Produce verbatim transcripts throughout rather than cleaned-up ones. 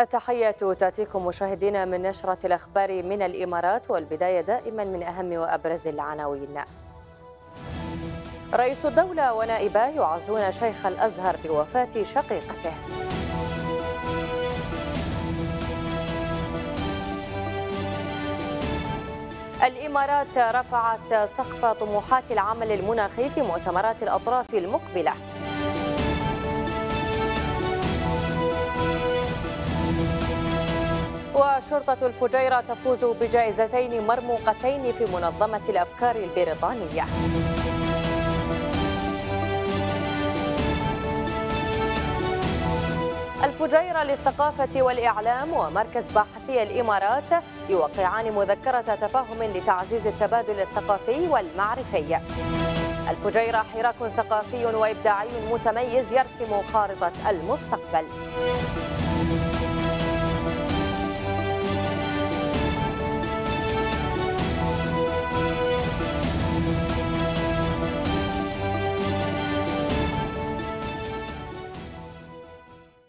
التحية تأتيكم مشاهدينا من نشرة الأخبار من الإمارات، والبداية دائما من أهم وأبرز العناوين. رئيس الدولة ونائبه يعزون شيخ الأزهر بوفاة شقيقته. الإمارات رفعت سقف طموحات العمل المناخي في مؤتمرات الأطراف المقبلة. وشرطة الفجيرة تفوز بجائزتين مرموقتين في منظمة الأفكار البريطانية. الفجيرة للثقافة والإعلام ومركز باحثي الإمارات يوقعان مذكرة تفاهم لتعزيز التبادل الثقافي والمعرفي. الفجيرة حراك ثقافي وإبداعي متميز يرسم خارطة المستقبل.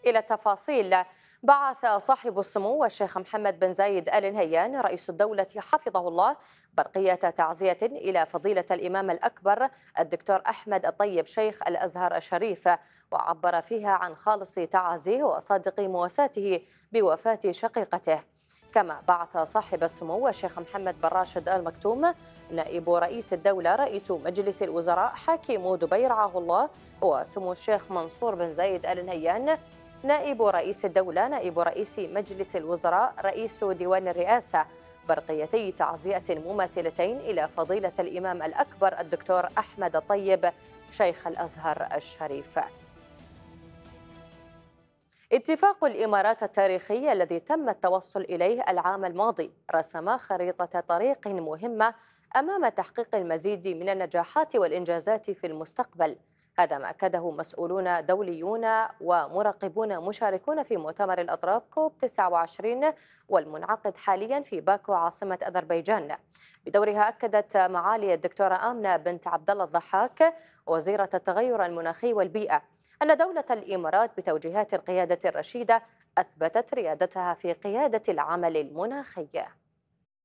إلى التفاصيل. بعث صاحب السمو الشيخ محمد بن زايد آل نهيان رئيس الدولة حفظه الله برقية تعزية إلى فضيلة الإمام الأكبر الدكتور أحمد الطيب شيخ الأزهر الشريف، وعبر فيها عن خالص تعازيه وصادق مواساته بوفاة شقيقته. كما بعث صاحب السمو الشيخ محمد بن راشد آل مكتوم نائب رئيس الدولة رئيس مجلس الوزراء حكيم دبي رعاه الله، وسمو الشيخ منصور بن زايد آل نهيان نائب رئيس الدولة نائب رئيس مجلس الوزراء رئيس ديوان الرئاسة برقيتي تعزية مماثلتين إلى فضيلة الإمام الأكبر الدكتور أحمد الطيب شيخ الأزهر الشريف. اتفاق الإمارات التاريخي الذي تم التوصل إليه العام الماضي رسم خريطة طريق مهمة أمام تحقيق المزيد من النجاحات والإنجازات في المستقبل. هذا ما أكده مسؤولون دوليون ومراقبون مشاركون في مؤتمر الأطراف كوب تسعة وعشرين والمنعقد حاليا في باكو عاصمة أذربيجان. بدورها أكدت معالي الدكتورة آمنة بنت عبدالله الضحاك وزيرة التغير المناخي والبيئة أن دولة الإمارات بتوجيهات القيادة الرشيدة أثبتت ريادتها في قيادة العمل المناخي.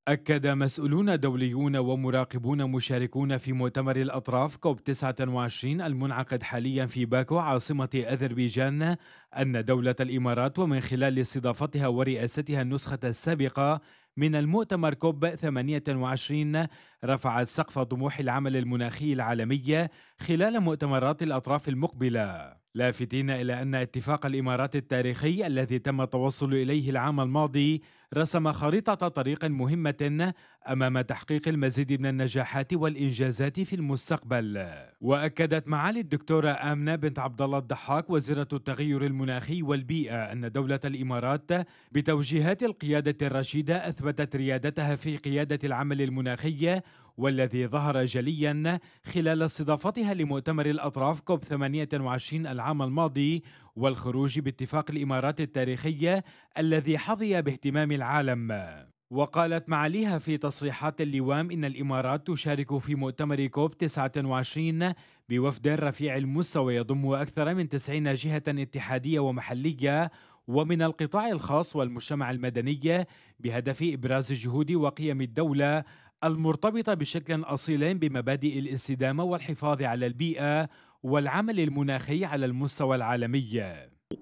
أكد مسؤولون دوليون ومراقبون مشاركون في مؤتمر الأطراف كوب تسعة وعشرين المنعقد حاليا في باكو عاصمة أذربيجان أن دولة الإمارات ومن خلال استضافتها ورئاستها النسخة السابقة من المؤتمر كوب ثمانية وعشرين رفعت سقف طموح العمل المناخي العالمي خلال مؤتمرات الأطراف المقبلة، لافتين إلى أن اتفاق الإمارات التاريخي الذي تم التوصل إليه العام الماضي رسم خريطة طريق مهمة أمام تحقيق المزيد من النجاحات والإنجازات في المستقبل. وأكدت معالي الدكتورة آمنة بنت عبدالله الضحاك وزيرة التغير المناخي والبيئة أن دولة الإمارات بتوجيهات القيادة الرشيدة أثبتت ريادتها في قيادة العمل المناخي، والذي ظهر جليا خلال استضافتها لمؤتمر الأطراف كوب ثمانية وعشرين العام الماضي والخروج باتفاق الإمارات التاريخية الذي حظي باهتمام العالم. وقالت معاليها في تصريحات اللوام إن الإمارات تشارك في مؤتمر كوب تسعة وعشرين بوفد رفيع المستوى يضم أكثر من تسعين جهة اتحادية ومحلية ومن القطاع الخاص والمجتمع المدني بهدف إبراز جهود وقيم الدولة المرتبطة بشكل أصيل بمبادئ الاستدامة والحفاظ على البيئة والعمل المناخي على المستوى العالمي.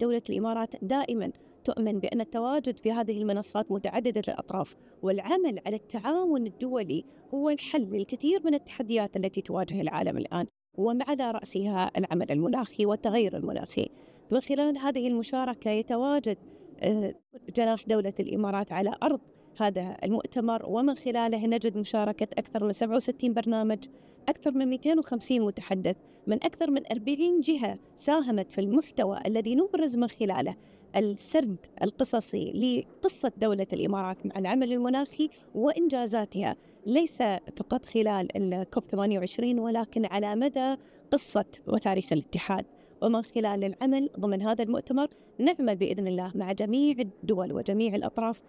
دولة الإمارات دائما تؤمن بأن التواجد في هذه المنصات متعددة الأطراف والعمل على التعاون الدولي هو الحل للكثير من التحديات التي تواجه العالم الآن، وعلى رأسها العمل المناخي والتغير المناخي. من خلال هذه المشاركة يتواجد جناح دولة الإمارات على أرض هذا المؤتمر، ومن خلاله نجد مشاركة أكثر من سبعة وستين برنامج، أكثر من مئتين وخمسين متحدث من أكثر من أربعين جهة ساهمت في المحتوى الذي نبرز من خلاله السرد القصصي لقصة دولة الإمارات مع العمل المناخي وإنجازاتها، ليس فقط خلال الكوب ثمانية وعشرين ولكن على مدى قصة وتاريخ الاتحاد. ومن خلال العمل ضمن هذا المؤتمر نعمل بإذن الله مع جميع الدول وجميع الأطراف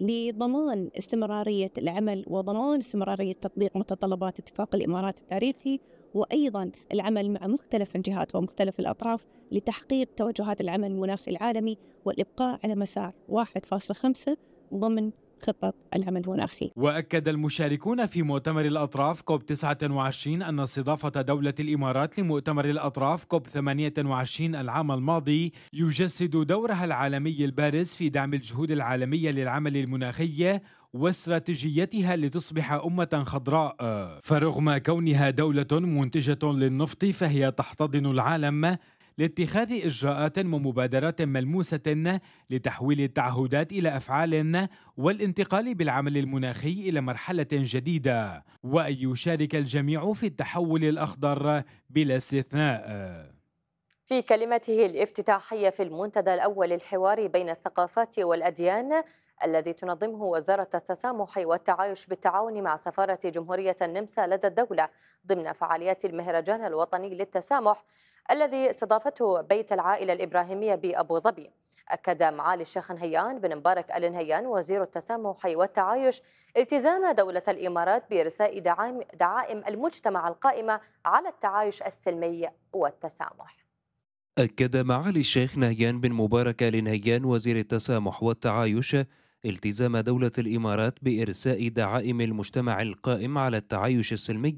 لضمان استمرارية العمل وضمان استمرارية تطبيق متطلبات اتفاق الإمارات التاريخي وأيضا العمل مع مختلف الجهات ومختلف الأطراف لتحقيق توجهات العمل المنافس العالمي والإبقاء على مسار واحد فاصلة خمسة ضمن خطة العمل المنافسي. وأكد المشاركون في مؤتمر الأطراف كوب تسعة وعشرين أن استضافة دولة الإمارات لمؤتمر الأطراف كوب ثمانية وعشرين العام الماضي يجسد دورها العالمي البارز في دعم الجهود العالمية للعمل المناخي واستراتيجيتها لتصبح أمة خضراء. فرغم كونها دولة منتجة للنفط فهي تحتضن العالم لاتخاذ إجراءات ومبادرات ملموسة لتحويل التعهدات إلى أفعال والانتقال بالعمل المناخي إلى مرحلة جديدة، وأن يشارك الجميع في التحول الأخضر بلا استثناء. في كلمته الافتتاحية في المنتدى الأول الحواري بين الثقافات والأديان الذي تنظمه وزارة التسامح والتعايش بالتعاون مع سفارة جمهورية النمسا لدى الدولة ضمن فعاليات المهرجان الوطني للتسامح الذي استضافته بيت العائلة الإبراهيمية بأبو ظبي، أكد معالي الشيخ نهيان بن مبارك آل نهيان وزير التسامح والتعايش التزام دولة الإمارات بإرساء دعائم المجتمع القائمة على التعايش السلمي والتسامح. أكد معالي الشيخ نهيان بن مبارك آل نهيان وزير التسامح والتعايش التزام دولة الإمارات بإرساء دعائم المجتمع القائم على التعايش السلمي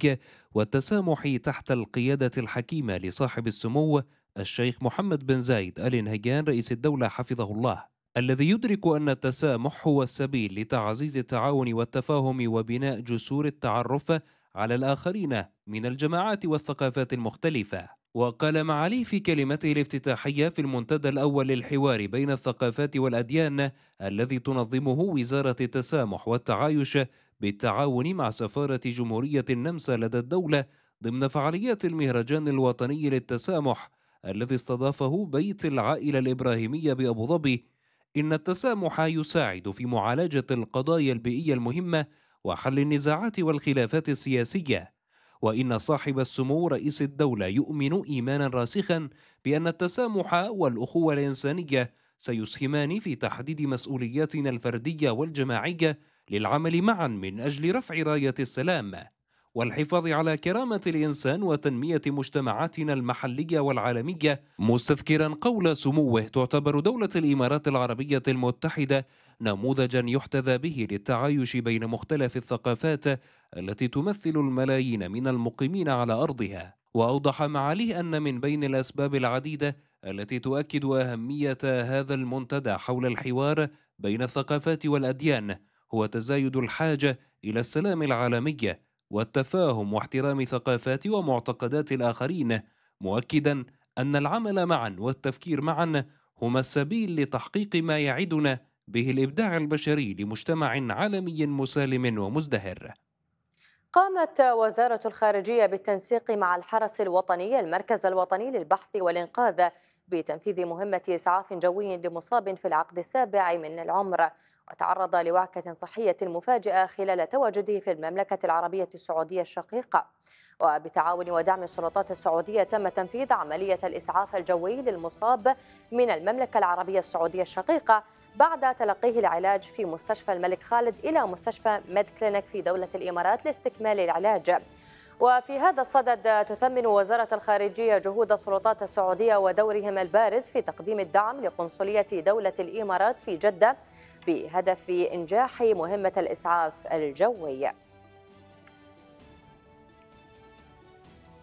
والتسامح تحت القيادة الحكيمة لصاحب السمو الشيخ محمد بن زايد آل نهيان رئيس الدولة حفظه الله، الذي يدرك أن التسامح هو السبيل لتعزيز التعاون والتفاهم وبناء جسور التعرف على الآخرين من الجماعات والثقافات المختلفة. وقال معالي في كلمته الافتتاحية في المنتدى الأول للحوار بين الثقافات والأديان الذي تنظمه وزارة التسامح والتعايش بالتعاون مع سفارة جمهورية النمسا لدى الدولة ضمن فعاليات المهرجان الوطني للتسامح الذي استضافه بيت العائلة الإبراهيمية بأبو ظبي، إن التسامح يساعد في معالجة القضايا البيئية المهمة وحل النزاعات والخلافات السياسية، وإن صاحب السمو رئيس الدولة يؤمن إيمانا راسخا بأن التسامح والأخوة الإنسانية سيسهمان في تحديد مسؤولياتنا الفردية والجماعية للعمل معا من أجل رفع راية السلام والحفاظ على كرامة الإنسان وتنمية مجتمعاتنا المحلية والعالمية، مستذكرا قول سموه تعتبر دولة الإمارات العربية المتحدة نموذجا يحتذى به للتعايش بين مختلف الثقافات التي تمثل الملايين من المقيمين على أرضها. وأوضح معاليه أن من بين الأسباب العديدة التي تؤكد أهمية هذا المنتدى حول الحوار بين الثقافات والأديان هو تزايد الحاجة إلى السلام العالمي والتفاهم واحترام ثقافات ومعتقدات الآخرين، مؤكدا أن العمل معا والتفكير معا هما السبيل لتحقيق ما يعدنا به الإبداع البشري لمجتمع عالمي مسالم ومزدهر. قامت وزارة الخارجية بالتنسيق مع الحرس الوطني المركز الوطني للبحث والإنقاذ بتنفيذ مهمة إسعاف جوي لمصاب في العقد السابع من العمر، وتعرض لوعكة صحية مفاجئة خلال تواجده في المملكة العربية السعودية الشقيقة. وبتعاون ودعم السلطات السعودية تم تنفيذ عملية الإسعاف الجوي للمصاب من المملكة العربية السعودية الشقيقة بعد تلقيه العلاج في مستشفى الملك خالد إلى مستشفى ميد كلينك في دولة الإمارات لاستكمال العلاج. وفي هذا الصدد تثمن وزارة الخارجية جهود السلطات السعودية ودورهم البارز في تقديم الدعم لقنصلية دولة الإمارات في جدة بهدف إنجاح مهمة الإسعاف الجوي.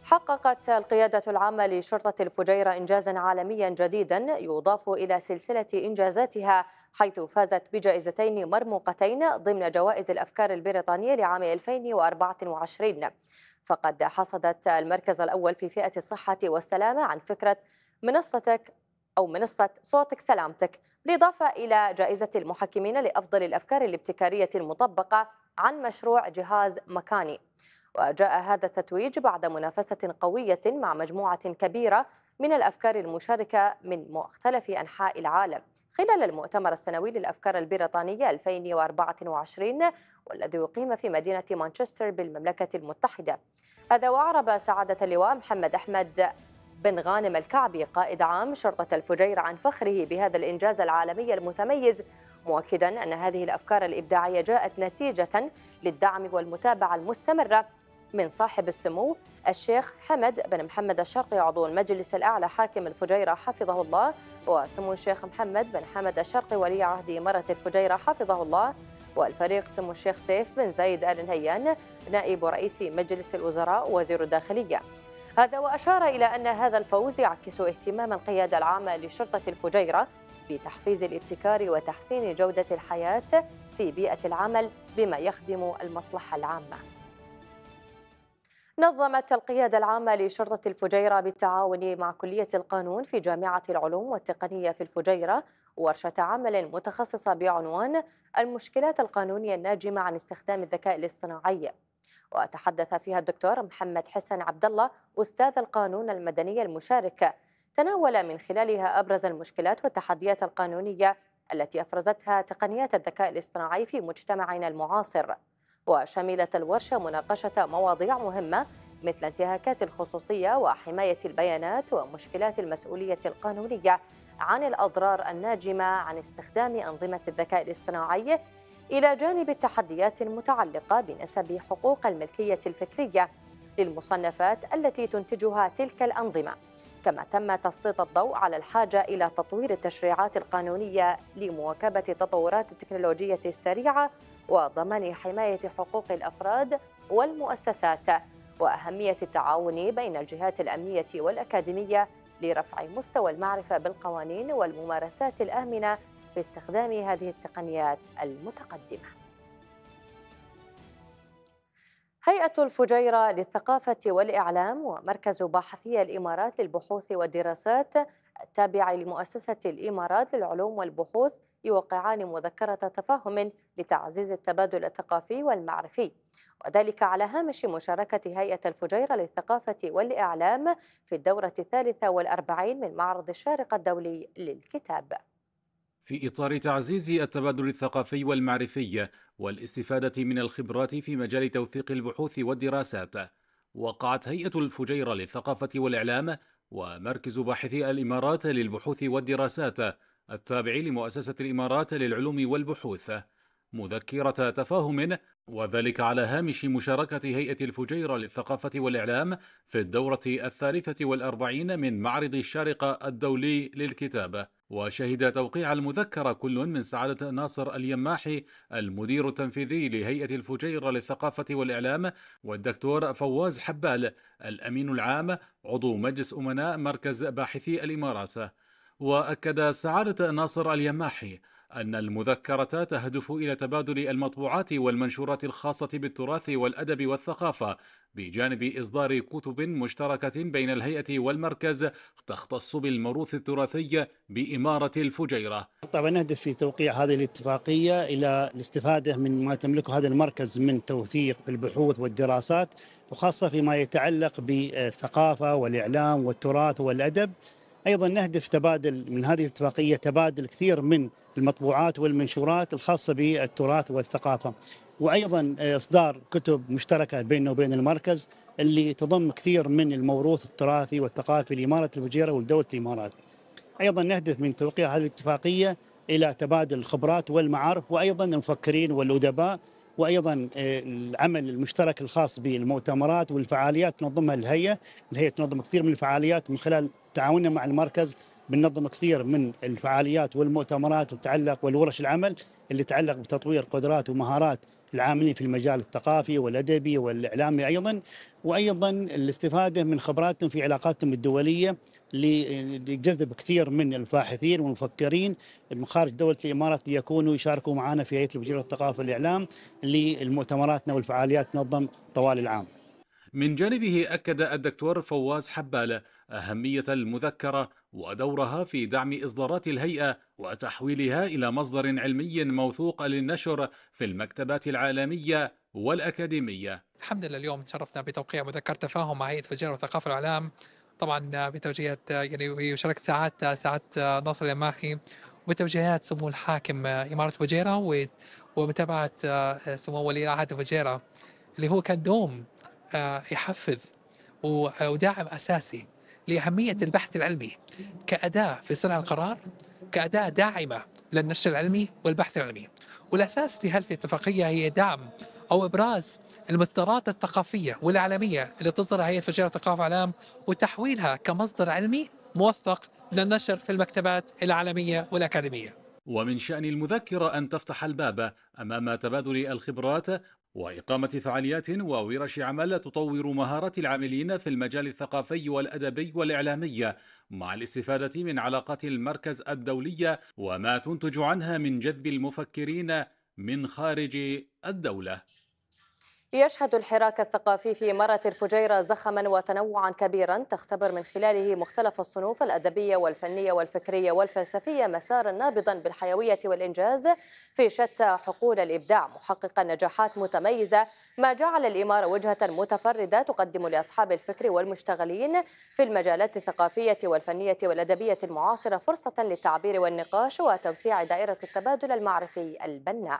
حققت القيادة العامة لشرطة الفجيرة إنجازا عالميا جديدا يضاف إلى سلسلة إنجازاتها، حيث فازت بجائزتين مرموقتين ضمن جوائز الأفكار البريطانية لعام ألفين وأربعة وعشرين. فقد حصدت المركز الأول في فئة الصحة والسلامة عن فكرة منصتك أو منصة صوتك سلامتك، بالإضافة إلى جائزة المحكمين لأفضل الأفكار الابتكارية المطبقة عن مشروع جهاز مكاني. وجاء هذا التتويج بعد منافسة قوية مع مجموعة كبيرة من الأفكار المشاركة من مختلف أنحاء العالم خلال المؤتمر السنوي للأفكار البريطانية ألفين وأربعة وعشرين والذي أقيم في مدينة مانشستر بالمملكة المتحدة. هذا وأعرب سعادة اللواء محمد أحمد بن غانم الكعبي قائد عام شرطة الفجيرة عن فخره بهذا الإنجاز العالمي المتميز، مؤكدا أن هذه الأفكار الإبداعية جاءت نتيجة للدعم والمتابعة المستمرة من صاحب السمو الشيخ حمد بن محمد الشرقي عضو المجلس الأعلى حاكم الفجيرة حفظه الله، وسمو الشيخ محمد بن حمد الشرقي ولي عهد إمارة الفجيرة حفظه الله، والفريق سمو الشيخ سيف بن زايد آل نهيان نائب رئيس مجلس الوزراء وزير الداخلية. هذا وأشار إلى أن هذا الفوز يعكس اهتمام القيادة العامة لشرطة الفجيرة بتحفيز الابتكار وتحسين جودة الحياة في بيئة العمل بما يخدم المصلحة العامة. نظمت القيادة العامة لشرطة الفجيرة بالتعاون مع كلية القانون في جامعة العلوم والتقنية في الفجيرة ورشة عمل متخصصة بعنوان المشكلات القانونية الناجمة عن استخدام الذكاء الاصطناعي، وتحدث فيها الدكتور محمد حسن عبد الله أستاذ القانون المدني المشارك، تناول من خلالها أبرز المشكلات والتحديات القانونية التي أفرزتها تقنيات الذكاء الاصطناعي في مجتمعنا المعاصر. وشملت الورشة مناقشة مواضيع مهمة مثل انتهاكات الخصوصية وحماية البيانات ومشكلات المسؤولية القانونية عن الأضرار الناجمة عن استخدام أنظمة الذكاء الاصطناعي، إلى جانب التحديات المتعلقة بنسب حقوق الملكية الفكرية للمصنفات التي تنتجها تلك الأنظمة، كما تم تسليط الضوء على الحاجة إلى تطوير التشريعات القانونية لمواكبة التطورات التكنولوجية السريعة وضمان حماية حقوق الأفراد والمؤسسات، وأهمية التعاون بين الجهات الأمنية والأكاديمية لرفع مستوى المعرفة بالقوانين والممارسات الآمنة في استخدام هذه التقنيات المتقدمة. هيئة الفجيرة للثقافة والإعلام ومركز باحثي الإمارات للبحوث والدراسات التابع لمؤسسة الإمارات للعلوم والبحوث يوقعان مذكرة تفاهم لتعزيز التبادل الثقافي والمعرفي، وذلك على هامش مشاركة هيئة الفجيرة للثقافة والإعلام في الدورة الثالثة والأربعين من معرض الشارقة الدولي للكتاب. في إطار تعزيز التبادل الثقافي والمعرفي والاستفادة من الخبرات في مجال توثيق البحوث والدراسات، وقعت هيئة الفجيرة للثقافة والإعلام ومركز باحثي الإمارات للبحوث والدراسات التابع لمؤسسة الإمارات للعلوم والبحوث مذكرة تفاهم، وذلك على هامش مشاركة هيئة الفجيرة للثقافة والإعلام في الدورة الثالثة والأربعين من معرض الشارقة الدولي للكتاب. وشهد توقيع المذكرة كل من سعادة ناصر اليماحي المدير التنفيذي لهيئة الفجيرة للثقافة والإعلام، والدكتور فواز حبال الأمين العام عضو مجلس أمناء مركز باحثي الإمارات. وأكد سعادة ناصر اليماحي أن المذكرة تهدف إلى تبادل المطبوعات والمنشورات الخاصة بالتراث والأدب والثقافة، بجانب إصدار كتب مشتركة بين الهيئة والمركز تختص بالموروث التراثي بإمارة الفجيرة. طبعا نهدف في توقيع هذه الاتفاقية إلى الاستفادة من ما تملكه هذا المركز من توثيق البحوث والدراسات، وخاصة فيما يتعلق بالثقافة والإعلام والتراث والأدب. أيضا نهدف تبادل من هذه الاتفاقية تبادل كثير من المطبوعات والمنشورات الخاصة بالتراث والثقافة، وأيضا إصدار كتب مشتركة بيننا وبين المركز اللي تضم كثير من الموروث التراثي والثقافي لإمارة الفجيرة ولدولة الإمارات. أيضا نهدف من توقيع هذه الاتفاقية إلى تبادل الخبرات والمعارف، وأيضا المفكرين والأدباء، وأيضا العمل المشترك الخاص بالمؤتمرات والفعاليات تنظمها الهيئة. الهيئة تنظم كثير من الفعاليات من خلال تعاوننا مع المركز، بننظم كثير من الفعاليات والمؤتمرات تتعلق والورش العمل اللي تتعلق بتطوير قدرات ومهارات العاملين في المجال الثقافي والأدبي والإعلامي، أيضا وأيضا الاستفادة من خبراتهم في علاقاتهم الدولية لجذب كثير من الباحثين والمفكرين من خارج دولة الإمارات ليكونوا يشاركوا معنا في هيئة الفجيرة للثقافة والإعلام لمؤتمراتنا والفعاليات تنظم طوال العام. من جانبه أكد الدكتور فواز حبال أهمية المذكرة ودورها في دعم إصدارات الهيئة وتحويلها إلى مصدر علمي موثوق للنشر في المكتبات العالمية والأكاديمية. الحمد لله اليوم تشرفنا بتوقيع مذكرة تفاهم مع هيئة الفجيرة والثقافة والإعلام، طبعا بتوجيهات يعني بمشاركة سعادة سعادة ناصر اليماحي وتوجيهات سمو الحاكم إمارة الفجيرة ومتابعة سمو ولي العهد الفجيرة اللي هو كان دوم يحفز وداعم أساسي لأهمية البحث العلمي كأداة في صنع القرار، كأداة داعمة للنشر العلمي والبحث العلمي، والأساس في هذه الاتفاقية هي دعم أو إبراز المصدرات الثقافية والعالمية اللي تصدرها هيئة فجيرة الثقافة والإعلام وتحويلها كمصدر علمي موثق للنشر في المكتبات العالمية والأكاديمية. ومن شأن المذكرة أن تفتح الباب أمام تبادل الخبرات وإقامة فعاليات وورش عمل تطور مهارة العاملين في المجال الثقافي والأدبي والإعلامي، مع الاستفادة من علاقات المركز الدولية وما تنتج عنها من جذب المفكرين من خارج الدولة. يشهد الحراك الثقافي في إمارة الفجيرة زخما وتنوعا كبيرا تختبر من خلاله مختلف الصنوف الأدبية والفنية والفكرية والفلسفية مسارا نابضا بالحيوية والإنجاز في شتى حقول الإبداع، محققا نجاحات متميزة ما جعل الإمارة وجهة متفردة تقدم لأصحاب الفكر والمشتغلين في المجالات الثقافية والفنية والأدبية المعاصرة فرصة للتعبير والنقاش وتوسيع دائرة التبادل المعرفي البناء.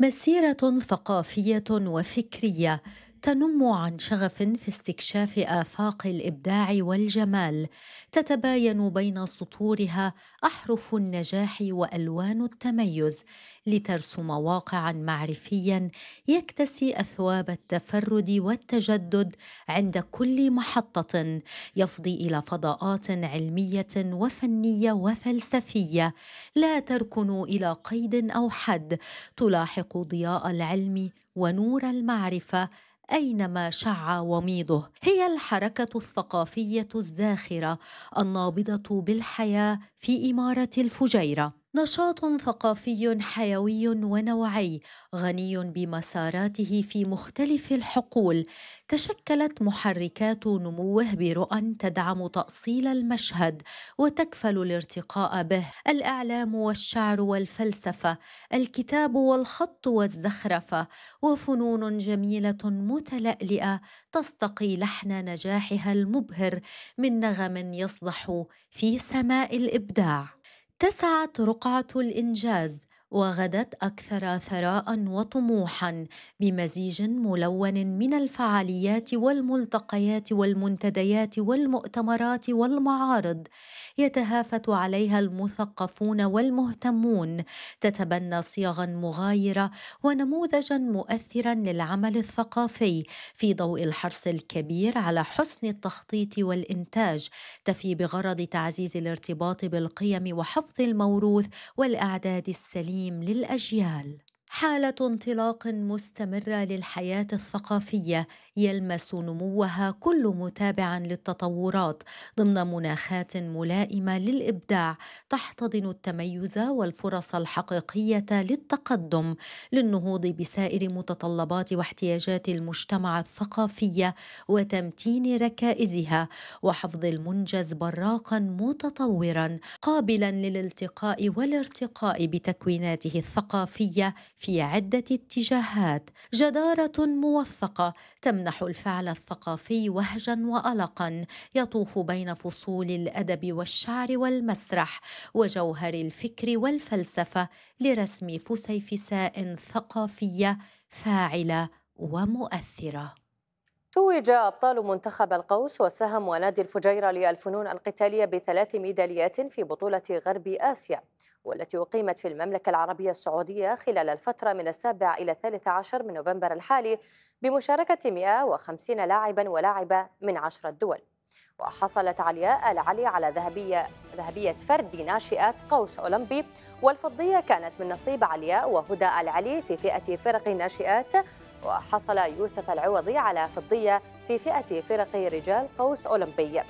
مسيرة ثقافية وفكرية تنم عن شغف في استكشاف آفاق الإبداع والجمال، تتباين بين سطورها أحرف النجاح وألوان التميز لترسم واقعاً معرفياً يكتسي أثواب التفرد والتجدد عند كل محطة، يفضي إلى فضاءات علمية وفنية وفلسفية لا تركن إلى قيد أو حد، تلاحق ضياء العلم ونور المعرفة أينما شع وميضه. هي الحركة الثقافية الزاخرة النابضة بالحياة في إمارة الفجيرة، نشاط ثقافي حيوي ونوعي غني بمساراته في مختلف الحقول، تشكلت محركات نموه برؤى تدعم تأصيل المشهد وتكفل الارتقاء به. الإعلام والشعر والفلسفة، الكتاب والخط والزخرفة، وفنون جميلة متلألئة تستقي لحن نجاحها المبهر من نغم يصدح في سماء الإبداع. تسعت رقعة الإنجاز وغدت أكثر ثراء وطموحا بمزيج ملون من الفعاليات والملتقيات والمنتديات والمؤتمرات والمعارض يتهافت عليها المثقفون والمهتمون، تتبنى صيغا مغايرة ونموذجا مؤثرا للعمل الثقافي في ضوء الحرص الكبير على حسن التخطيط والإنتاج، تفي بغرض تعزيز الارتباط بالقيم وحفظ الموروث والأعداد السليمة للأجيال. حالة انطلاق مستمرة للحياة الثقافية يلمس نموها كل متابع للتطورات ضمن مناخات ملائمة للإبداع تحتضن التميز والفرص الحقيقية للتقدم للنهوض بسائر متطلبات واحتياجات المجتمع الثقافية وتمتين ركائزها وحفظ المنجز براقا متطورا قابلا للالتقاء والارتقاء بتكويناته الثقافية في عدة اتجاهات. جدارة موثقة تمنح الفعل الثقافي وهجا وألقا يطوف بين فصول الأدب والشعر والمسرح وجوهر الفكر والفلسفة لرسم فسيفساء ثقافية فاعلة ومؤثرة. توج أبطال منتخب القوس والسهم ونادي الفجيرة للفنون القتالية بثلاث ميداليات في بطولة غرب آسيا، والتي أقيمت في المملكة العربية السعودية خلال الفترة من السابع إلى الثالث عشر من نوفمبر الحالي بمشاركة مئة وخمسين لاعبا ولاعبة من عشرة دول. وحصلت علياء العلي على ذهبية ذهبية فردي ناشئات قوس أولمبي، والفضية كانت من نصيب علياء وهدى العلي في فئة فرق ناشئات، وحصل يوسف العوضي على فضية في فئة فرق رجال قوس أولمبي.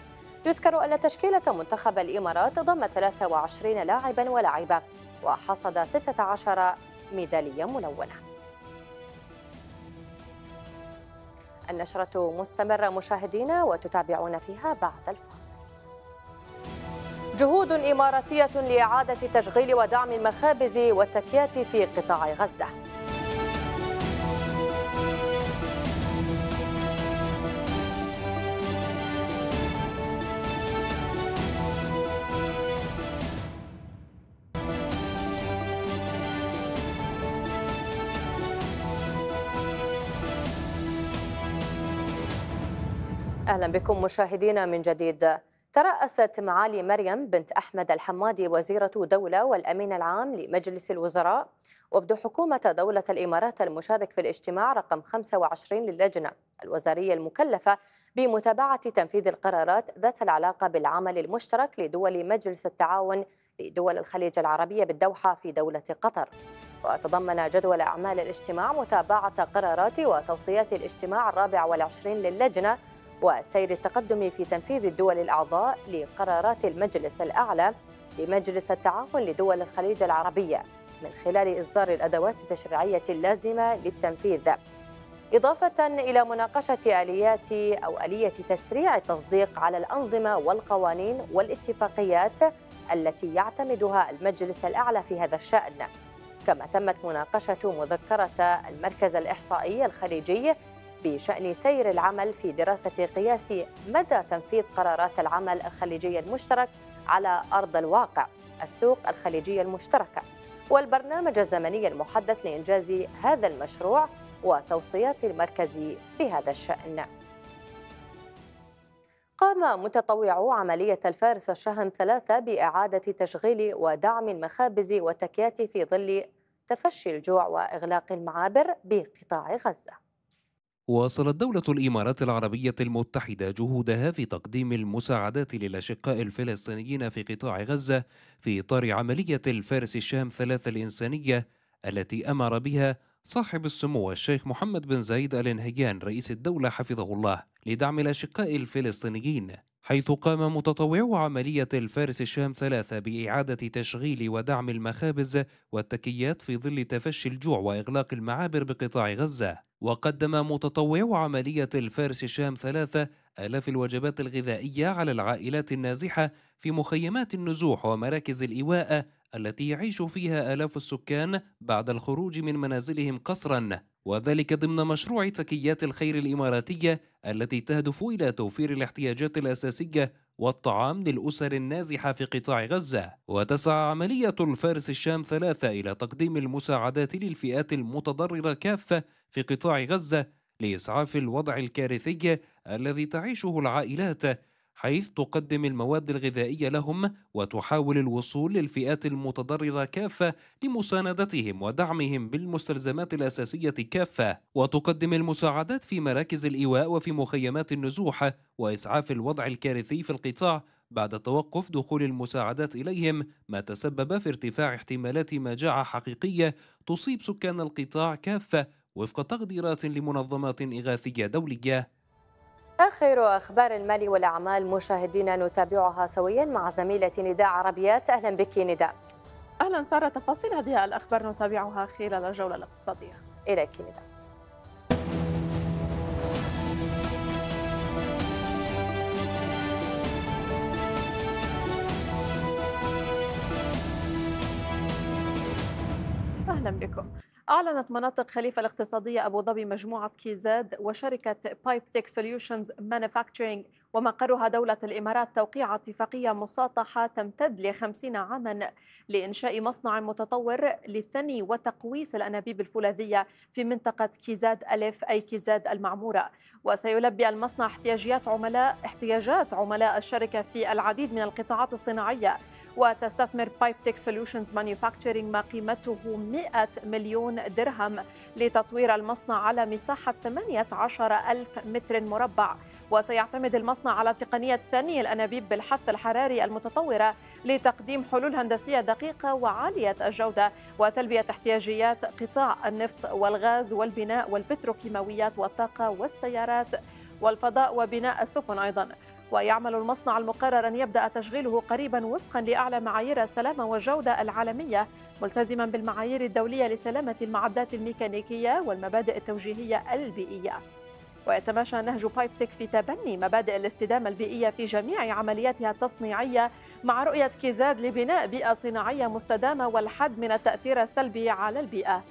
يذكر أن تشكيلة منتخب الإمارات ضمت ثلاثة وعشرين لاعباً ولاعبة وحصد ستة عشر ميدالية ملونة. النشرة مستمرة مشاهدينا وتتابعون فيها بعد الفاصل. جهود إماراتية لإعادة تشغيل ودعم المخابز والتكيات في قطاع غزة. أهلا بكم مشاهدينا من جديد. ترأست معالي مريم بنت أحمد الحمادي وزيرة دولة والأمين العام لمجلس الوزراء وفد حكومة دولة الإمارات المشارك في الاجتماع رقم خمسة وعشرين للجنة الوزارية المكلفة بمتابعة تنفيذ القرارات ذات العلاقة بالعمل المشترك لدول مجلس التعاون لدول الخليج العربية بالدوحة في دولة قطر. وتضمن جدول أعمال الاجتماع متابعة قرارات وتوصيات الاجتماع الرابع والعشرين للجنة وسير التقدم في تنفيذ الدول الأعضاء لقرارات المجلس الأعلى لمجلس التعاون لدول الخليج العربية من خلال إصدار الأدوات التشريعية اللازمة للتنفيذ، إضافة إلى مناقشة آليات أو آلية تسريع التصديق على الأنظمة والقوانين والاتفاقيات التي يعتمدها المجلس الأعلى في هذا الشأن. كما تمت مناقشة مذكرة المركز الإحصائي الخليجي بشأن سير العمل في دراسة قياس مدى تنفيذ قرارات العمل الخليجي المشترك على أرض الواقع، السوق الخليجية المشتركة، والبرنامج الزمني المحدد لإنجاز هذا المشروع وتوصيات المركز في هذا الشأن. قام متطوعو عملية الفارس الشهم ثلاثة بإعادة تشغيل ودعم المخابز والتكيات في ظل تفشي الجوع وإغلاق المعابر بقطاع غزة. واصلت دولة الإمارات العربية المتحدة جهودها في تقديم المساعدات للأشقاء الفلسطينيين في قطاع غزة في إطار عملية الفارس الشام ثلاثة الإنسانية التي أمر بها صاحب السمو الشيخ محمد بن زايد آل نهيان رئيس الدولة حفظه الله لدعم الأشقاء الفلسطينيين، حيث قام متطوعو عملية الفارس الشام ثلاثة بإعادة تشغيل ودعم المخابز والتكيات في ظل تفشي الجوع وإغلاق المعابر بقطاع غزة. وقدم متطوعو عملية الفارس الشام ثلاثة آلاف الوجبات الغذائية على العائلات النازحة في مخيمات النزوح ومراكز الإواءة التي يعيش فيها آلاف السكان بعد الخروج من منازلهم قسرا، وذلك ضمن مشروع تكيات الخير الإماراتية التي تهدف إلى توفير الاحتياجات الأساسية والطعام للأسر النازحة في قطاع غزة. وتسعى عملية الفارس الشام ثلاثة إلى تقديم المساعدات للفئات المتضررة كافة في قطاع غزة لإسعاف الوضع الكارثي الذي تعيشه العائلات، حيث تقدم المواد الغذائية لهم وتحاول الوصول للفئات المتضررة كافة لمساندتهم ودعمهم بالمستلزمات الأساسية كافة، وتقدم المساعدات في مراكز الإيواء وفي مخيمات النزوح وإسعاف الوضع الكارثي في القطاع بعد توقف دخول المساعدات إليهم، ما تسبب في ارتفاع احتمالات مجاعة حقيقية تصيب سكان القطاع كافة وفق تقديرات لمنظمات إغاثية دولية. آخر أخبار المال والأعمال مشاهدينا نتابعها سويا مع زميلتي نداء عربيات. أهلا بك نداء. أهلا سارة، تفاصيل هذه الأخبار نتابعها خلال الجولة الاقتصادية. إليك نداء. أهلا بكم. أعلنت مناطق خليفة الاقتصادية أبو ظبي مجموعة كيزاد وشركة بايب تيك سوليوشنز مانيفاكتشرنج ومقرها دولة الإمارات توقيع اتفاقية مساطحة تمتد لخمسين عاما لإنشاء مصنع متطور لثني وتقويس الأنابيب الفولاذية في منطقة كيزاد ألف أي كيزاد المعمورة، وسيلبي المصنع احتياجات عملاء احتياجات عملاء الشركة في العديد من القطاعات الصناعية. وتستثمر بايب تيك سوليوشنز مانيفاكتشرنج ما قيمته مئة مليون درهم لتطوير المصنع على مساحة ثمانية عشر ألف متر مربع، وسيعتمد المصنع على تقنية ثني الأنابيب بالحث الحراري المتطورة لتقديم حلول هندسية دقيقة وعالية الجودة وتلبية احتياجيات قطاع النفط والغاز والبناء والبتروكيماويات والطاقة والسيارات والفضاء وبناء السفن أيضاً. ويعمل المصنع المقرر أن يبدأ تشغيله قريبا وفقا لأعلى معايير السلامة والجودة العالمية، ملتزما بالمعايير الدولية لسلامة المعدات الميكانيكية والمبادئ التوجيهية البيئية. ويتماشى نهج بايبتك في تبني مبادئ الاستدامة البيئية في جميع عملياتها التصنيعية مع رؤية كيزاد لبناء بيئة صناعية مستدامة والحد من التأثير السلبي على البيئة.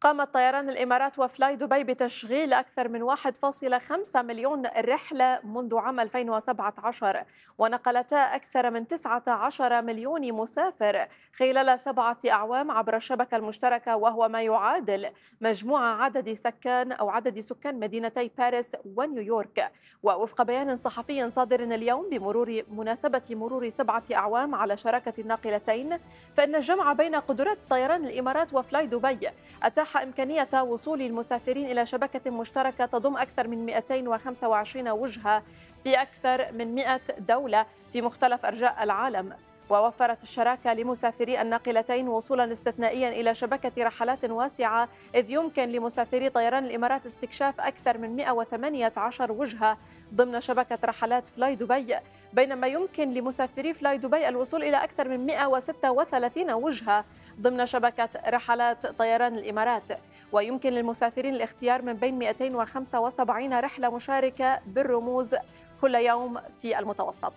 قامت طيران الإمارات وفلاي دبي بتشغيل أكثر من واحد فاصلة خمسة مليون رحلة منذ عام ألفين وسبعة عشر، ونقلتا أكثر من تسعة عشر مليون مسافر خلال سبعة أعوام عبر الشبكة المشتركة، وهو ما يعادل مجموع عدد سكان أو عدد سكان مدينتي باريس ونيويورك. ووفق بيان صحفي صادر اليوم بمرور مناسبة مرور سبعة أعوام على شراكة الناقلتين، فإن الجمع بين قدرات طيران الإمارات وفلاي دبي أتاح إمكانية وصول المسافرين إلى شبكة مشتركة تضم أكثر من مئتين وخمسة وعشرين وجهة في أكثر من مئة دولة في مختلف أرجاء العالم. ووفرت الشراكة لمسافري الناقلتين وصولا استثنائيا إلى شبكة رحلات واسعة، إذ يمكن لمسافري طيران الإمارات استكشاف أكثر من مئة وثمانية عشر وجهة ضمن شبكة رحلات فلاي دبي، بينما يمكن لمسافري فلاي دبي الوصول إلى أكثر من مئة وستة وثلاثين وجهة ضمن شبكة رحلات طيران الإمارات. ويمكن للمسافرين الاختيار من بين مئتين وخمسة وسبعين رحلة مشاركة بالرموز كل يوم في المتوسط.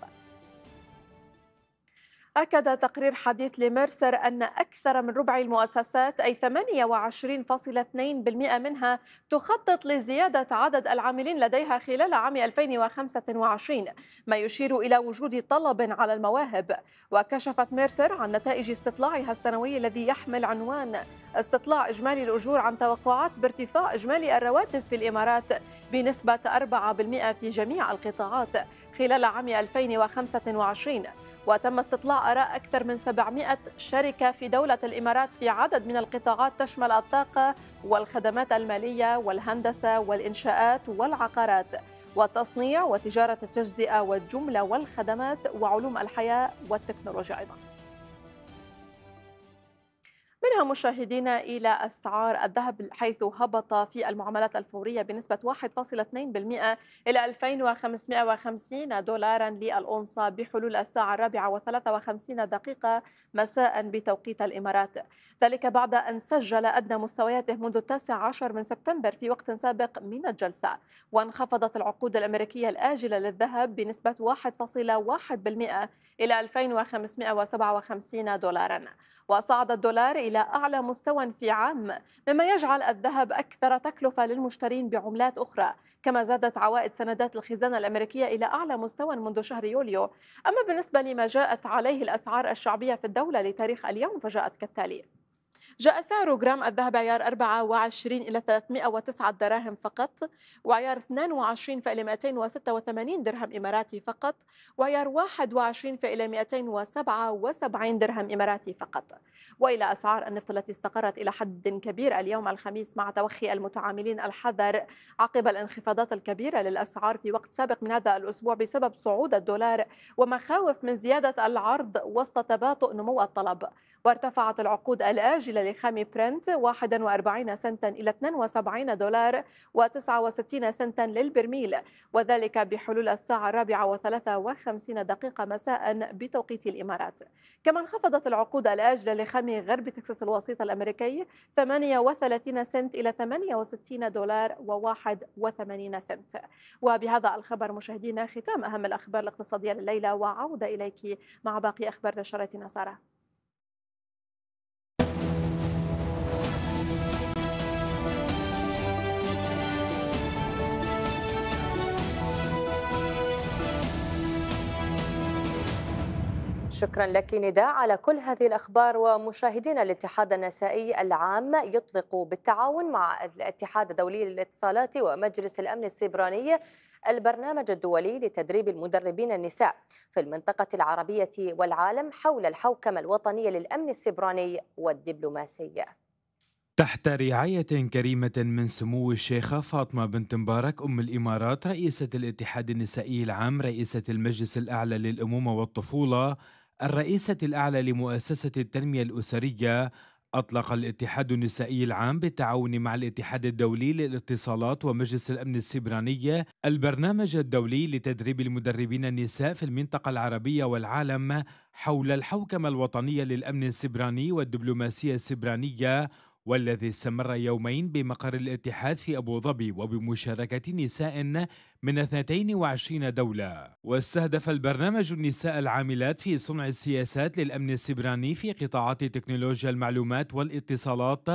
أكد تقرير حديث لميرسر أن أكثر من ربع المؤسسات أي ثمانية وعشرين فاصلة اثنين بالمئة منها تخطط لزيادة عدد العاملين لديها خلال عام ألفين وخمسة وعشرين، ما يشير إلى وجود طلب على المواهب. وكشفت ميرسر عن نتائج استطلاعها السنوي الذي يحمل عنوان استطلاع إجمالي الأجور عن توقعات بارتفاع إجمالي الرواتب في الإمارات بنسبة أربعة بالمئة في جميع القطاعات خلال عام ألفين وخمسة وعشرين. وتم استطلاع آراء أكثر من سبعمئة شركة في دولة الإمارات في عدد من القطاعات تشمل الطاقة والخدمات المالية والهندسة والإنشاءات والعقارات والتصنيع وتجارة التجزئة والجملة والخدمات وعلوم الحياة والتكنولوجيا أيضاً. منها مشاهدينا إلى أسعار الذهب، حيث هبط في المعاملات الفورية بنسبة واحد فاصلة اثنين بالمئة إلى ألفين وخمسمئة وخمسين دولارا للأونصة بحلول الساعة الرابعة وثلاثة وخمسين دقيقة مساء بتوقيت الإمارات، ذلك بعد أن سجل أدنى مستوياته منذ التاسع عشر من سبتمبر في وقت سابق من الجلسة. وانخفضت العقود الأمريكية الآجلة للذهب بنسبة واحد فاصلة واحد بالمئة إلى ألفين وخمسمئة وسبعة وخمسين دولارا، وصعد الدولار إلى أعلى مستوى في عام، مما يجعل الذهب أكثر تكلفة للمشترين بعملات أخرى. كما زادت عوائد سندات الخزانة الأمريكية إلى أعلى مستوى منذ شهر يوليو. أما بالنسبة لما جاءت عليه الأسعار الشعبية في الدولة لتاريخ اليوم فجاءت كالتالي: جاء سعر جرام الذهب عيار أربعة وعشرين إلى ثلاثمئة وتسعة دراهم فقط، وعيار اثنين وعشرين فإلى مئتين وستة وثمانين درهم إماراتي فقط، وعيار واحد وعشرين فإلى مئتين وسبعة وسبعين درهم إماراتي فقط. وإلى أسعار النفط التي استقرت إلى حد كبير اليوم الخميس مع توخي المتعاملين الحذر عقب الانخفاضات الكبيرة للأسعار في وقت سابق من هذا الأسبوع بسبب صعود الدولار ومخاوف من زيادة العرض وسط تباطؤ نمو الطلب. وارتفعت العقود الآجلة لخام برنت واحد وأربعين سنتا إلى اثنين وسبعين دولار وتسعة وستين سنتا للبرميل، وذلك بحلول الساعة الرابعة وثلاثة وخمسين دقيقة مساء بتوقيت الإمارات. كما انخفضت العقود الآجلة لخام غرب تكساس الوسيط الأمريكي ثمانية وثلاثين سنت إلى ثمانية وستين دولار وواحد وثمانين سنت. وبهذا الخبر مشاهدينا ختام أهم الأخبار الاقتصادية لليلة، وعودة إليك مع باقي أخبار نشرتنا سارة. شكرا لك نداء على كل هذه الأخبار. ومشاهدينا، الاتحاد النسائي العام يطلق بالتعاون مع الاتحاد الدولي للاتصالات ومجلس الأمن السيبراني البرنامج الدولي لتدريب المدربين النساء في المنطقة العربية والعالم حول الحوكمة الوطنية للأمن السيبراني والدبلوماسية تحت رعاية كريمة من سمو الشيخة فاطمة بنت مبارك أم الإمارات رئيسة الاتحاد النسائي العام، رئيسة المجلس الأعلى للأمومة والطفولة، الرئيسة الأعلى لمؤسسة التنمية الأسرية. أطلق الاتحاد النسائي العام بالتعاون مع الاتحاد الدولي للاتصالات ومجلس الأمن السيبراني البرنامج الدولي لتدريب المدربين النساء في المنطقة العربية والعالم حول الحوكمة الوطنية للأمن السيبراني والدبلوماسية السيبرانية، والذي استمر يومين بمقر الاتحاد في أبوظبي وبمشاركة نساء من اثنتين وعشرين دولة. واستهدف البرنامج النساء العاملات في صنع السياسات للأمن السيبراني في قطاعات تكنولوجيا المعلومات والاتصالات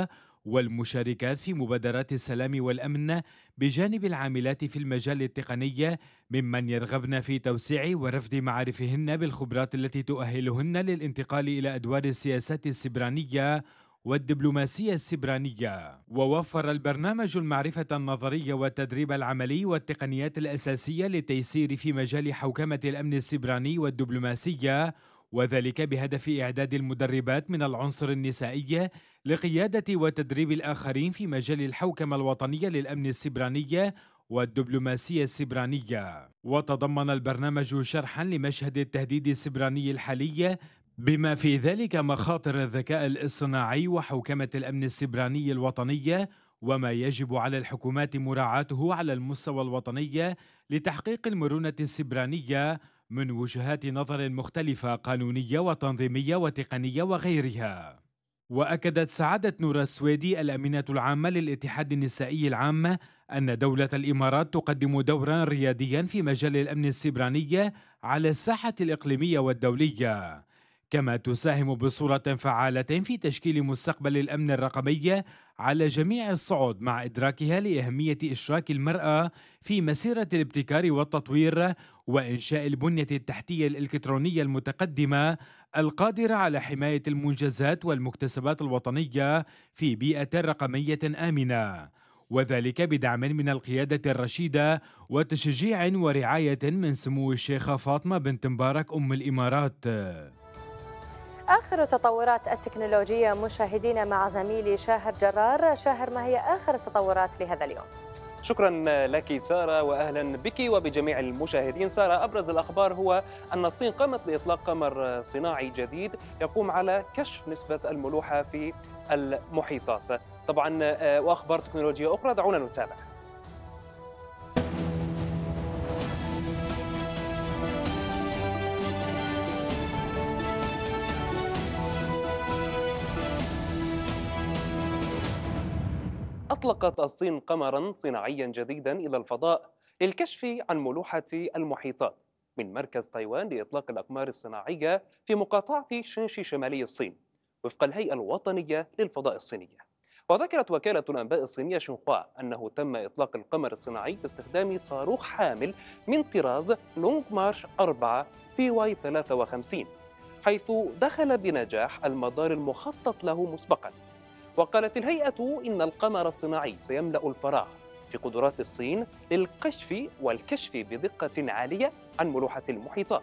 والمشاركات في مبادرات السلام والأمن بجانب العاملات في المجال التقني ممن يرغبن في توسيع ورفد معارفهن بالخبرات التي تؤهلهن للانتقال إلى أدوار السياسات السبرانية والدبلوماسية السبرانية. ووفر البرنامج المعرفة النظرية والتدريب العملي والتقنيات الأساسية للتيسير في مجال حوكمة الأمن السبراني والدبلوماسية، وذلك بهدف إعداد المدربات من العنصر النسائي لقيادة وتدريب الآخرين في مجال الحوكمة الوطنية للأمن السبراني والدبلوماسية السبرانية. وتضمن البرنامج شرحا لمشهد التهديد السبراني الحالي بما في ذلك مخاطر الذكاء الاصطناعي وحوكمة الأمن السبراني الوطنية وما يجب على الحكومات مراعاته على المستوى الوطني لتحقيق المرونة السبرانية من وجهات نظر مختلفة قانونية وتنظيمية وتقنية وغيرها. وأكدت سعادة نورا السويدي الأمينة العامة للاتحاد النسائي العام أن دولة الإمارات تقدم دورا رياديا في مجال الأمن السبراني على الساحة الإقليمية والدولية، كما تساهم بصورة فعالة في تشكيل مستقبل الأمن الرقمي على جميع الصعود، مع إدراكها لأهمية إشراك المرأة في مسيرة الابتكار والتطوير وإنشاء البنية التحتية الإلكترونية المتقدمة القادرة على حماية المنجزات والمكتسبات الوطنية في بيئة رقمية آمنة، وذلك بدعم من القيادة الرشيدة وتشجيع ورعاية من سمو الشيخة فاطمة بنت مبارك أم الإمارات. آخر التطورات التكنولوجية مشاهدينا مع زميلي شاهر جرار. شاهر، ما هي آخر التطورات لهذا اليوم؟ شكرا لك سارة، وأهلا بك وبجميع المشاهدين. سارة، أبرز الأخبار هو أن الصين قامت بإطلاق قمر صناعي جديد يقوم على كشف نسبة الملوحة في المحيطات. طبعا وأخبار تكنولوجية أخرى دعونا نتابع. أطلقت الصين قمراً صناعياً جديداً إلى الفضاء للكشف عن ملوحة المحيطات من مركز تايوان لإطلاق الأقمار الصناعية في مقاطعة شينشي شمالي الصين وفق الهيئة الوطنية للفضاء الصينية. وذكرت وكالة الأنباء الصينية شنخوا أنه تم إطلاق القمر الصناعي باستخدام صاروخ حامل من طراز لونج مارش أربعة بي واي ثلاثة وخمسين، حيث دخل بنجاح المدار المخطط له مسبقاً. وقالت الهيئة إن القمر الصناعي سيملأ الفراغ في قدرات الصين للكشف والكشف بدقة عالية عن ملوحة المحيطات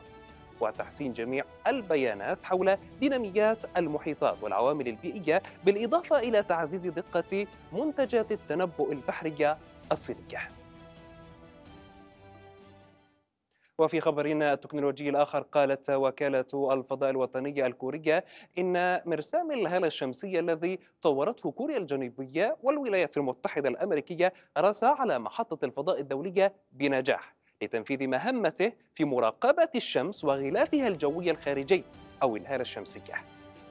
وتحسين جميع البيانات حول ديناميات المحيطات والعوامل البيئية، بالإضافة إلى تعزيز دقة منتجات التنبؤ البحرية الصينية. وفي خبرنا التكنولوجي الآخر، قالت وكالة الفضاء الوطنية الكورية إن مرسام الهالة الشمسية الذي طورته كوريا الجنوبية والولايات المتحدة الأمريكية رسى على محطة الفضاء الدولية بنجاح لتنفيذ مهمته في مراقبة الشمس وغلافها الجوي الخارجي أو الهالة الشمسية.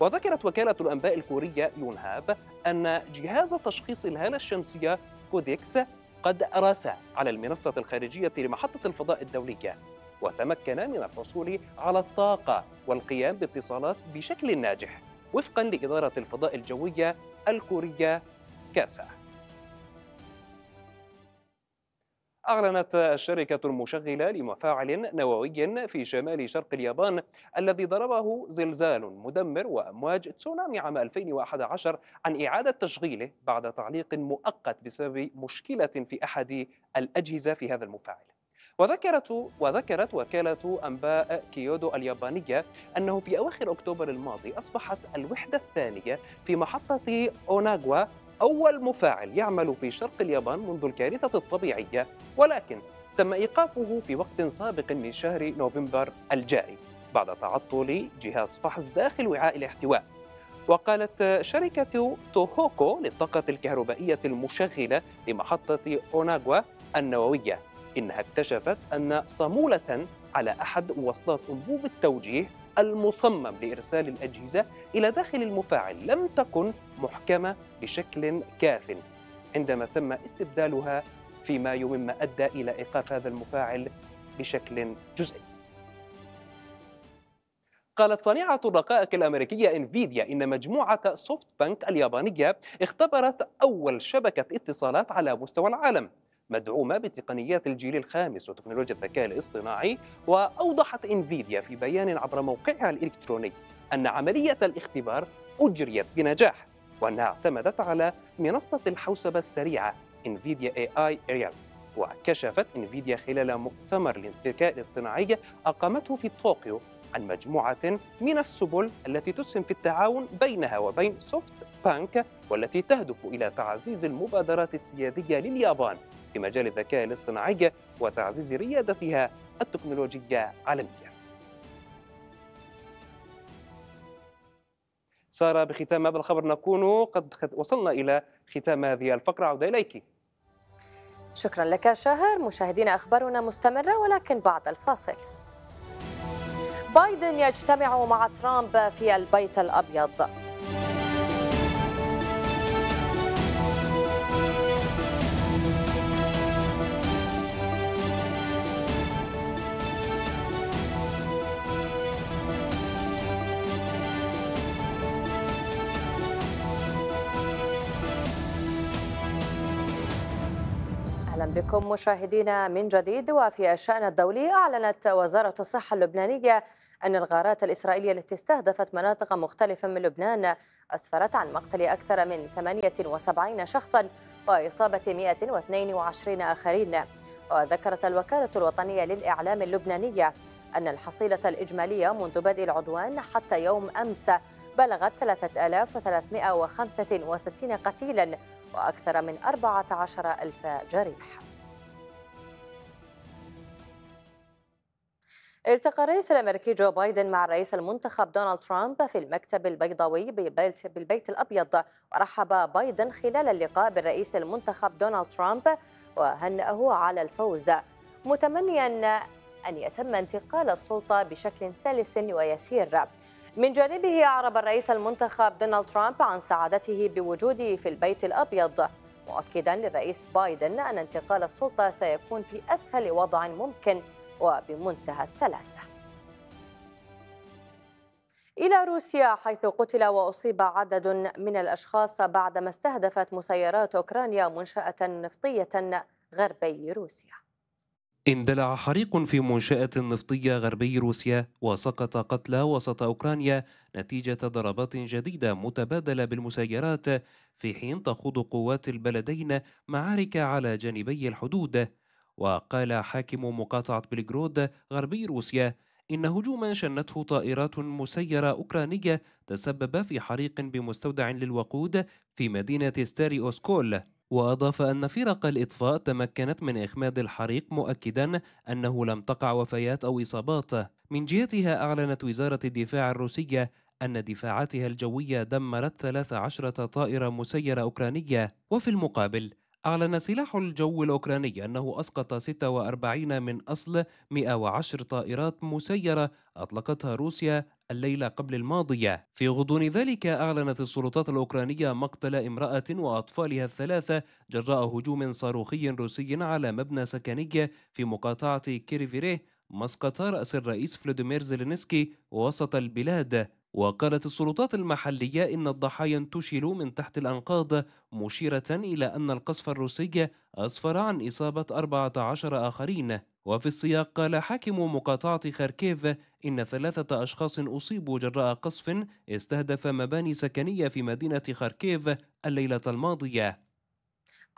وذكرت وكالة الأنباء الكورية يونهاب أن جهاز تشخيص الهالة الشمسية كوديكس قد راسى على المنصة الخارجية لمحطة الفضاء الدولية وتمكن من الحصول على الطاقة والقيام باتصالات بشكل ناجح وفقا لإدارة الفضاء الجوية الكورية كاسا. أعلنت الشركة المشغلة لمفاعل نووي في شمال شرق اليابان الذي ضربه زلزال مدمر وأمواج تسونامي عام ألفين وأحد عشر عن إعادة تشغيله بعد تعليق مؤقت بسبب مشكلة في أحد الأجهزة في هذا المفاعل. وذكرت وذكرت وكالة أنباء كيودو اليابانية أنه في أواخر أكتوبر الماضي أصبحت الوحدة الثانية في محطة أوناغوا أول مفاعل يعمل في شرق اليابان منذ الكارثة الطبيعية، ولكن تم إيقافه في وقت سابق من شهر نوفمبر الجاري بعد تعطل جهاز فحص داخل وعاء الاحتواء. وقالت شركة توهوكو للطاقة الكهربائية المشغلة لمحطة أوناغوا النووية إنها اكتشفت أن صامولة على أحد وصلات أنبوب التوجيه المصمم لإرسال الأجهزة إلى داخل المفاعل لم تكن محكمة بشكل كاف عندما تم استبدالها في مايو، مما أدى إلى إيقاف هذا المفاعل بشكل جزئي. قالت صنيعة الرقائق الأمريكية إنفيديا إن مجموعة سوفت بانك اليابانية اختبرت أول شبكة اتصالات على مستوى العالم مدعومة بتقنيات الجيل الخامس وتكنولوجيا الذكاء الاصطناعي. وأوضحت إنفيديا في بيان عبر موقعها الإلكتروني أن عملية الاختبار أجريت بنجاح وأنها اعتمدت على منصة الحوسبة السريعة إنفيديا اي اي اريال. وكشفت إنفيديا خلال مؤتمر للذكاء الاصطناعي أقامته في طوكيو عن مجموعة من السبل التي تسهم في التعاون بينها وبين سوفت بانك والتي تهدف إلى تعزيز المبادرات السيادية لليابان في مجال الذكاء الاصطناعي وتعزيز ريادتها التكنولوجية عالميا. سارة، بختام هذا الخبر نكون قد وصلنا إلى ختام هذه الفقرة، عودة إليك. شكرا لك شهر. مشاهدينا، أخبارنا مستمرة ولكن بعد الفاصل. بايدن يجتمع مع ترامب في البيت الأبيض. بكم مشاهدينا من جديد. وفي الشأن الدولي، أعلنت وزارة الصحة اللبنانية أن الغارات الإسرائيلية التي استهدفت مناطق مختلفة من لبنان أسفرت عن مقتل أكثر من ثمانية وسبعين شخصا وإصابة مئة واثنين وعشرين آخرين. وذكرت الوكالة الوطنية للإعلام اللبنانية أن الحصيلة الإجمالية منذ بدء العدوان حتى يوم أمس بلغت ثلاثة آلاف وثلاثمئة وخمسة وستين قتيلا وأكثر من أربعة عشر ألف جريح. التقى الرئيس الأمريكي جو بايدن مع الرئيس المنتخب دونالد ترامب في المكتب البيضاوي بالبيت, بالبيت الأبيض. ورحب بايدن خلال اللقاء بالرئيس المنتخب دونالد ترامب وهنأه على الفوز، متمنيا أن يتم انتقال السلطة بشكل سلس ويسير. من جانبه، أعرب الرئيس المنتخب دونالد ترامب عن سعادته بوجوده في البيت الأبيض، مؤكدا للرئيس بايدن أن انتقال السلطة سيكون في أسهل وضع ممكن وبمنتهى السلاسة. إلى روسيا، حيث قتل وأصيب عدد من الأشخاص بعدما استهدفت مسيرات أوكرانيا منشأة نفطية غربي روسيا. اندلع حريق في منشأة نفطية غربي روسيا وسقط قتلى وسط أوكرانيا نتيجة ضربات جديدة متبادلة بالمسيرات، في حين تخوض قوات البلدين معارك على جانبي الحدود. وقال حاكم مقاطعة بلغراد غربي روسيا إن هجوما شنته طائرات مسيرة أوكرانية تسبب في حريق بمستودع للوقود في مدينة ستاري أوسكول. وأضاف أن فرق الإطفاء تمكنت من إخماد الحريق، مؤكدا أنه لم تقع وفيات أو إصابات. من جهتها، أعلنت وزارة الدفاع الروسية أن دفاعاتها الجوية دمرت ثلاث عشرة طائرة مسيرة أوكرانية. وفي المقابل، أعلن سلاح الجو الأوكراني أنه أسقط ستة وأربعين من أصل مئة وعشر طائرات مسيرة أطلقتها روسيا الليلة قبل الماضية. في غضون ذلك، أعلنت السلطات الأوكرانية مقتل امرأة وأطفالها الثلاثة جراء هجوم صاروخي روسي على مبنى سكني في مقاطعة كيريفيريه مسقط رأس الرئيس فلوديمير زيلينسكي وسط البلاد. وقالت السلطات المحلية إن الضحايا انتشلوا من تحت الأنقاض، مشيرة إلى أن القصف الروسي أسفر عن إصابة أربعة عشر آخرين. وفي السياق، قال حاكم مقاطعة خاركيف إن ثلاثة أشخاص أصيبوا جراء قصف استهدف مباني سكنية في مدينة خاركيف الليلة الماضية.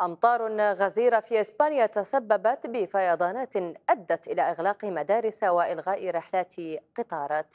أمطار غزيرة في إسبانيا تسببت بفيضانات أدت إلى إغلاق مدارس وإلغاء رحلات قطارات.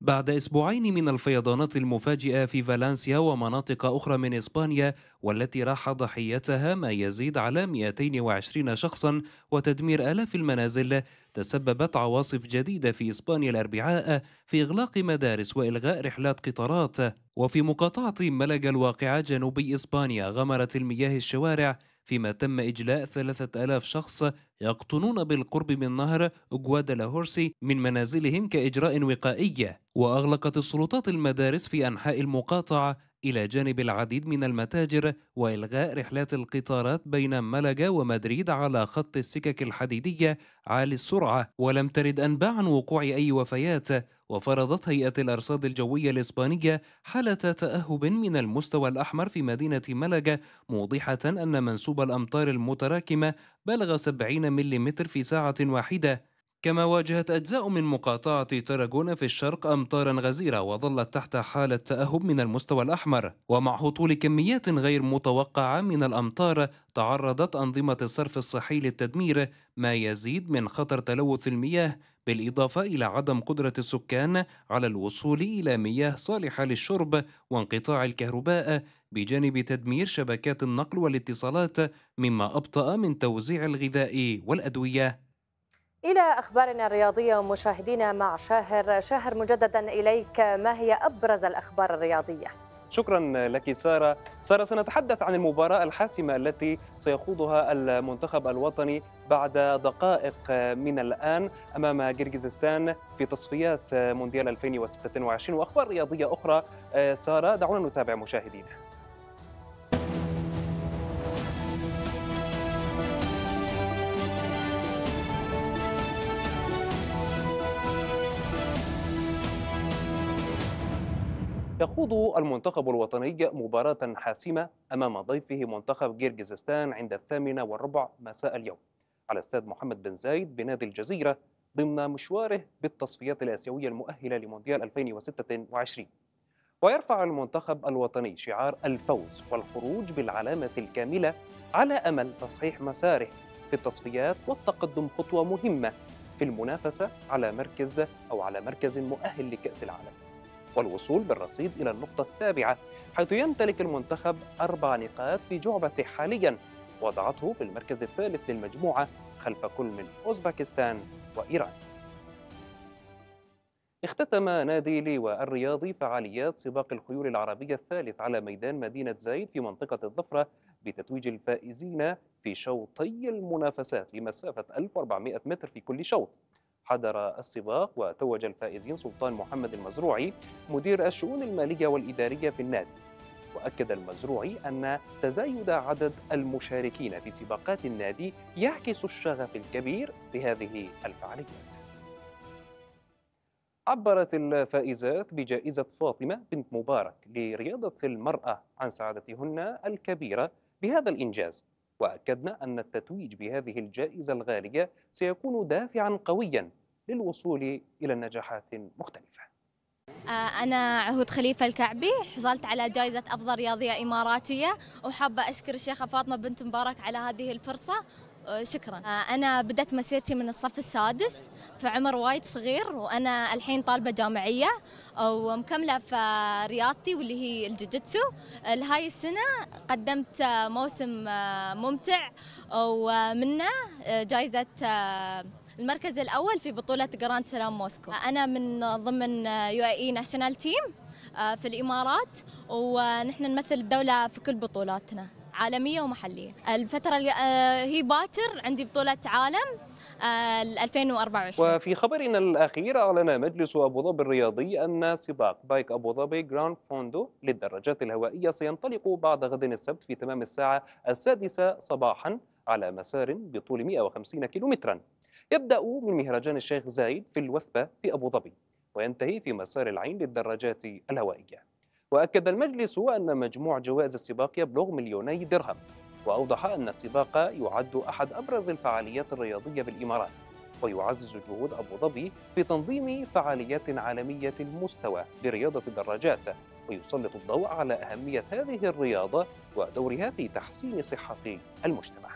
بعد أسبوعين من الفيضانات المفاجئة في فالنسيا ومناطق أخرى من إسبانيا، والتي راح ضحيتها ما يزيد على مئتين وعشرين شخصا وتدمير آلاف المنازل، تسببت عواصف جديدة في إسبانيا الأربعاء في إغلاق مدارس وإلغاء رحلات قطارات. وفي مقاطعة ملقا الواقعة جنوبي إسبانيا، غمرت المياه الشوارع، فيما تم إجلاء ثلاثة آلاف شخص يقطنون بالقرب من نهر غوادالهورسي من منازلهم كإجراء وقائي. وأغلقت السلطات المدارس في أنحاء المقاطعة إلى جانب العديد من المتاجر وإلغاء رحلات القطارات بين ملقا ومدريد على خط السكك الحديدية عالي السرعة. ولم ترد أنباء عن وقوع أي وفيات. وفرضت هيئة الأرصاد الجوية الإسبانية حالة تأهب من المستوى الأحمر في مدينة ملقا، موضحة أن منسوب الأمطار المتراكمة بلغ سبعين ملم في ساعة واحدة. كما واجهت أجزاء من مقاطعة تراجون في الشرق أمطارا غزيرة وظلت تحت حالة تأهب من المستوى الأحمر. ومع هطول كميات غير متوقعة من الأمطار تعرضت أنظمة الصرف الصحي للتدمير، ما يزيد من خطر تلوث المياه، بالإضافة إلى عدم قدرة السكان على الوصول إلى مياه صالحة للشرب وانقطاع الكهرباء، بجانب تدمير شبكات النقل والاتصالات، مما أبطأ من توزيع الغذاء والأدوية. إلى أخبارنا الرياضية مشاهدينا مع شاهر. شاهر مجددا إليك، ما هي أبرز الأخبار الرياضية؟ شكرا لك سارة. سارة سنتحدث عن المباراة الحاسمة التي سيخوضها المنتخب الوطني بعد دقائق من الآن أمام كيرغيزستان في تصفيات مونديال ألفين وستة وعشرين، وأخبار رياضية أخرى. سارة دعونا نتابع مشاهدينا. يخوض المنتخب الوطني مباراة حاسمة أمام ضيفه منتخب كيرغيزستان عند الثامنة والربع مساء اليوم على استاد محمد بن زايد بنادي الجزيرة، ضمن مشواره بالتصفيات الآسيوية المؤهلة لمونديال ألفين وستة وعشرين. ويرفع المنتخب الوطني شعار الفوز والخروج بالعلامة الكاملة على أمل تصحيح مساره في التصفيات والتقدم خطوة مهمة في المنافسة على مركز أو على مركز مؤهل لكأس العالم، والوصول بالرصيد إلى النقطة السابعة، حيث يمتلك المنتخب أربع نقاط في جعبته حالياً وضعته في المركز الثالث للمجموعة خلف كل من أوزبكستان وإيران. اختتم نادي لواء الرياضي فعاليات سباق الخيول العربية الثالث على ميدان مدينة زايد في منطقة الظفرة بتتويج الفائزين في شوطي المنافسات لمسافة ألف وأربعمائة متر في كل شوط. حضر السباق وتوج الفائزين سلطان محمد المزروعي مدير الشؤون المالية والإدارية في النادي. وأكد المزروعي أن تزايد عدد المشاركين في سباقات النادي يعكس الشغف الكبير بهذه الفعاليات. عبرت الفائزات بجائزة فاطمة بنت مبارك لرياضة المرأة عن سعادتهن الكبيرة بهذا الإنجاز، وأكدنا أن التتويج بهذه الجائزة الغالية سيكون دافعاً قوياً للوصول إلى نجاحات مختلفة. أنا عهود خليفة الكعبي، حصلت على جائزة أفضل رياضية إماراتية، وحابة أشكر الشيخة فاطمة بنت مبارك على هذه الفرصة. شكراً. أنا بدأت مسيرتي من الصف السادس في عمر وايد صغير، وأنا الحين طالبة جامعية ومكملة في رياضتي واللي هي الجوجيتسو. لهاي السنة قدمت موسم ممتع ومنه جائزة المركز الأول في بطولة جراند سلام موسكو. أنا من ضمن يو اي ناشونال تيم في الإمارات، ونحن نمثل الدولة في كل بطولاتنا عالمية ومحلية. الفترة اللي هي باكر عندي بطولة عالم ألفين وأربعة وعشرين. وفي خبرنا الأخير، أعلن مجلس أبو ظبي الرياضي أن سباق بايك أبو ظبي جراند فوندو للدراجات الهوائية سينطلق بعد غد السبت في تمام الساعة السادسة صباحا على مسار بطول مئة وخمسين كيلومترا، يبدأ من مهرجان الشيخ زايد في الوثبة في أبو ظبي وينتهي في مسار العين للدراجات الهوائية. وأكد المجلس أن مجموع جوائز السباق يبلغ مليوني درهم، وأوضح أن السباق يعد أحد أبرز الفعاليات الرياضية بالإمارات، ويعزز جهود أبو ظبي في تنظيم فعاليات عالمية المستوى لرياضة الدراجات، ويسلط الضوء على أهمية هذه الرياضة ودورها في تحسين صحة المجتمع.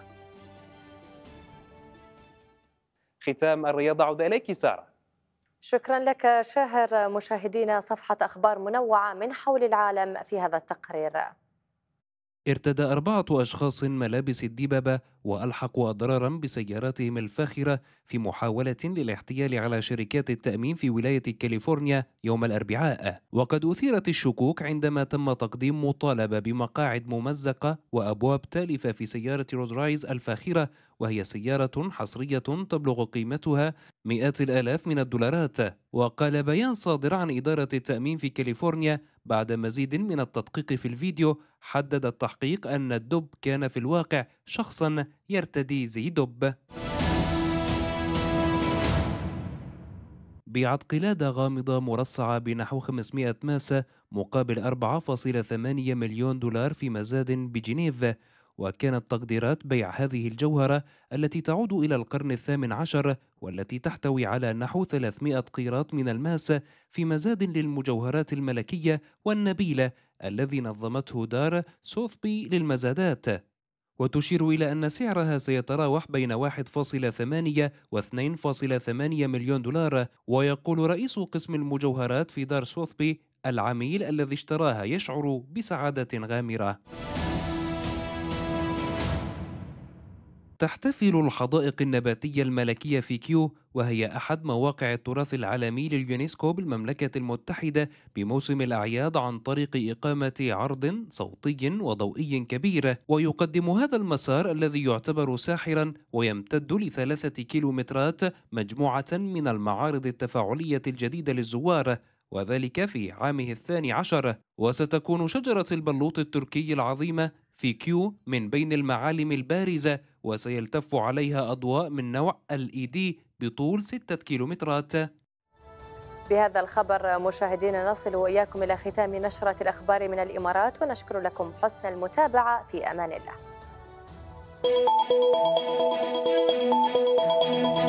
ختام الرياضة، عودة إليك سارة. شكرا لك شاهر. مشاهدينا، صفحة أخبار منوعة من حول العالم في هذا التقرير. ارتدى أربعة أشخاص ملابس الدببة وألحقوا أضرارا بسياراتهم الفاخرة في محاولة للاحتيال على شركات التأمين في ولاية كاليفورنيا يوم الأربعاء. وقد أثيرت الشكوك عندما تم تقديم مطالبة بمقاعد ممزقة وأبواب تالفة في سيارة رولز رايز الفاخرة، وهي سيارة حصرية تبلغ قيمتها مئات الآلاف من الدولارات. وقال بيان صادر عن إدارة التأمين في كاليفورنيا بعد مزيد من التدقيق في الفيديو حدد التحقيق أن الدب كان في الواقع شخصا يرتدي زي دب. بيعت قلادة غامضة مرصعة بنحو خمسمائة ماسة مقابل أربعة فاصلة ثمانية مليون دولار في مزاد بجنيف، وكانت تقديرات بيع هذه الجوهرة التي تعود إلى القرن الثامن عشر والتي تحتوي على نحو ثلاثمائة قيراط من الماس في مزاد للمجوهرات الملكية والنبيلة الذي نظمته دار سوثبي للمزادات، وتشير إلى أن سعرها سيتراوح بين واحد فاصلة ثمانية واثنين فاصلة ثمانية مليون دولار. ويقول رئيس قسم المجوهرات في دار سوثبي العميل الذي اشتراها يشعر بسعادة غامرة. تحتفل الحدائق النباتية الملكية في كيو، وهي أحد مواقع التراث العالمي لليونسكو بالمملكة المتحدة، بموسم الأعياد عن طريق إقامة عرض صوتي وضوئي كبير. ويقدم هذا المسار الذي يعتبر ساحرا ويمتد لثلاثة كيلومترات مجموعة من المعارض التفاعلية الجديدة للزوار، وذلك في عامه الثاني عشر. وستكون شجرة البلوط التركي العظيمة في كيو من بين المعالم البارزة، وسيلتف عليها أضواء من نوع ال إي دي بطول ستة كيلومترات. بهذا الخبر مشاهدينا نصل وإياكم إلى ختام نشرة الأخبار من الإمارات، ونشكر لكم حسن المتابعة. في أمان الله.